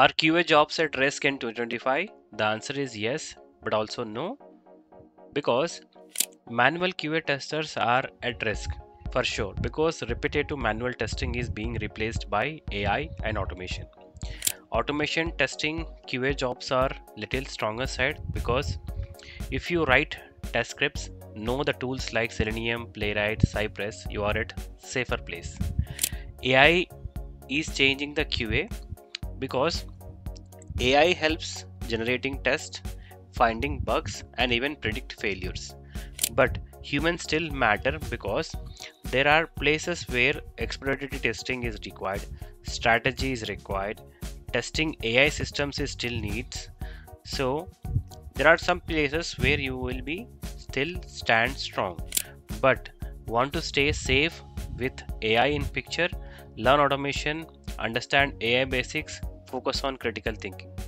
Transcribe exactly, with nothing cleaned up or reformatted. Are Q A jobs at risk in twenty twenty-five? The answer is yes, but also no, because manual Q A testers are at risk for sure, because repetitive manual testing is being replaced by A I and automation. Automation testing Q A jobs are little stronger side, because if you write test scripts, know the tools like Selenium, Playwright, Cypress, you are at safer place. A I is changing the Q A because A I helps generating tests, finding bugs and even predict failures. But humans still matter, because there are places where exploratory testing is required, strategy is required, testing A I systems is still needs. So there are some places where you will be still stand strong, but want to stay safe with A I in picture, learn automation, understand A I basics, focus on critical thinking.